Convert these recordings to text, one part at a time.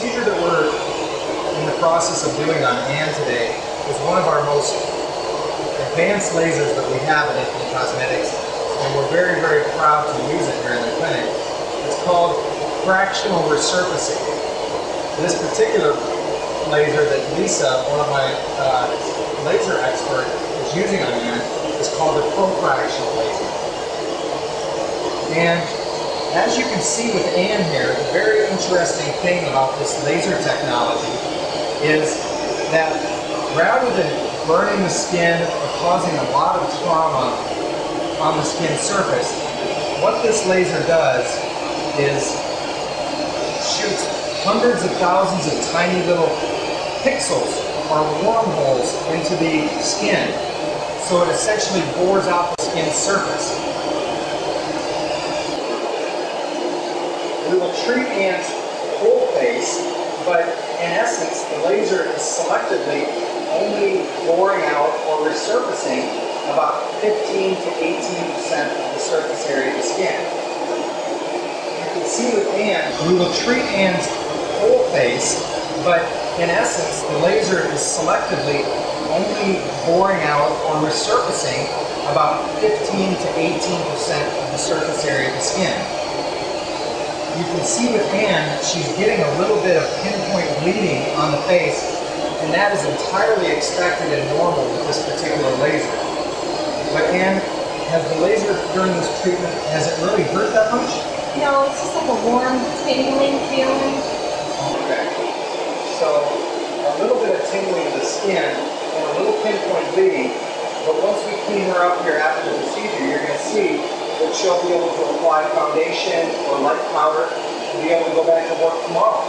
procedure that we're in the process of doing on Ann today is one of our most advanced lasers that we have at Infinite Cosmetics, and we're very, very proud to use it here in the clinic. It's called fractional resurfacing. This particular laser that Lisa, one of my laser experts, is using on Ann is called the profractional laser. And as you can see with Ann here, the very interesting thing about this laser technology is that rather than burning the skin or causing a lot of trauma on the skin surface, what this laser does is shoots hundreds of thousands of tiny little pixels or wormholes into the skin. So it essentially bores out the skin surface. We will treat Ann's whole face, but in essence, the laser is selectively only boring out or resurfacing about 15 to 18% of the surface area of the skin. You can see with Ann, we will treat Ann's whole face, but in essence, the laser is selectively only boring out or resurfacing about 15 to 18% of the surface area of the skin. You can see with Ann, she's getting a little bit of pinpoint bleeding on the face, and that is entirely expected and normal with this particular laser. But Ann, has the laser during this treatment, has it really hurt that much? No, it's just like a warm, tingling feeling. Okay. So, a little bit of tingling of the skin and a little pinpoint bleeding, but once we clean her up here after the procedure, you're going to see that she'll be able to apply foundation or light powder and be able to go back to work tomorrow.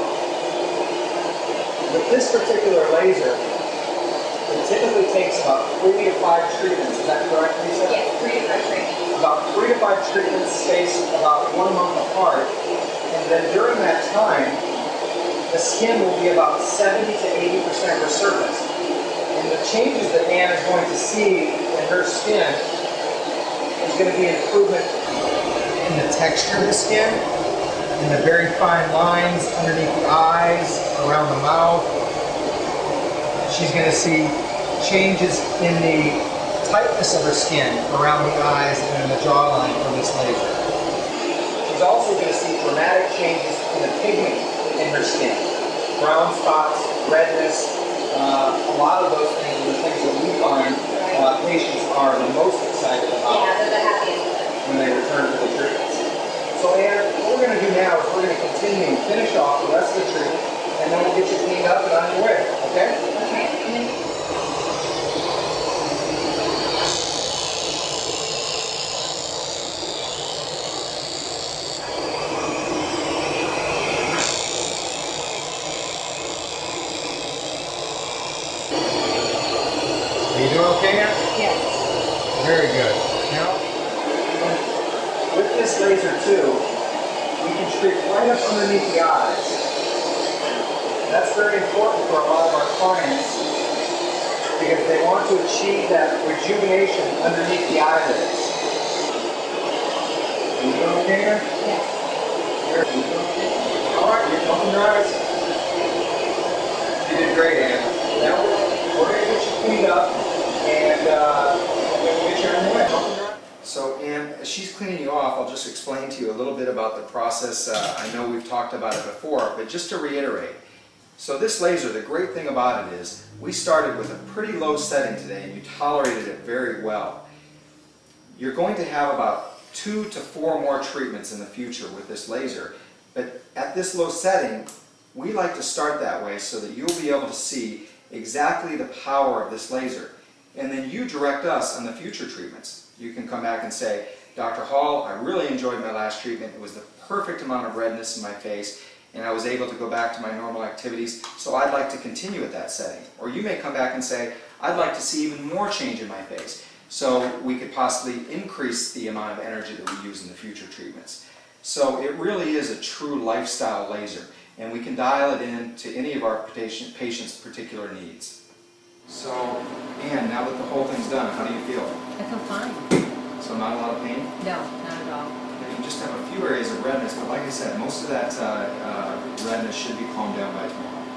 With this particular laser, it typically takes about 3 to 5 treatments. Is that correct, Lisa? Yes, 3 to 5 treatments. About 3 to 5 treatments spaced about 1 month apart. And then during that time, the skin will be about 70 to 80% resurfaced. And the changes that Ann is going to see in her skin is going to be an improvement in the texture of the skin, in the very fine lines underneath the eyes, around the mouth. She's going to see changes in the tightness of her skin around the eyes and in the jawline from this laser. She's also going to see dramatic changes in the pigment in her skin. Brown spots, redness, a lot of those things are the things that we find patients are the most excited about when they return to the treatments. So Ann, what we're going to do now is we're going to continue and finish off the rest of the treatment, and then we'll get you cleaned up and on your way, okay? Okay. Are you doing okay now? Yes. Very good. Now, with this laser too, we can treat right up underneath the eyes. That's very important for a lot of our clients because they want to achieve that rejuvenation underneath the eyelids. Are you doing okay now? Yes. Very good. All right, you're open your eyes. You did great, Ann. Now we're going to get you cleaned up. And get your hand. So Ann, as she's cleaning you off, I'll just explain to you a little bit about the process. I know we've talked about it before, but just to reiterate. So this laser, the great thing about it is we started with a pretty low setting today and you tolerated it very well. You're going to have about 2 to 4 more treatments in the future with this laser, but at this low setting, we like to start that way so that you'll be able to see exactly the power of this laser. And then you direct us on the future treatments. You can come back and say, Dr. Hall, I really enjoyed my last treatment. It was the perfect amount of redness in my face, and I was able to go back to my normal activities, so I'd like to continue at that setting. Or you may come back and say, I'd like to see even more change in my face, so we could possibly increase the amount of energy that we use in the future treatments. So it really is a true lifestyle laser, and we can dial it in to any of our patient's particular needs. So, Ann, now that the whole thing's done, how do you feel? I feel fine. So not a lot of pain? No, not at all. You just have a few areas of redness, but like I said, most of that redness and it should be calmed down by tomorrow.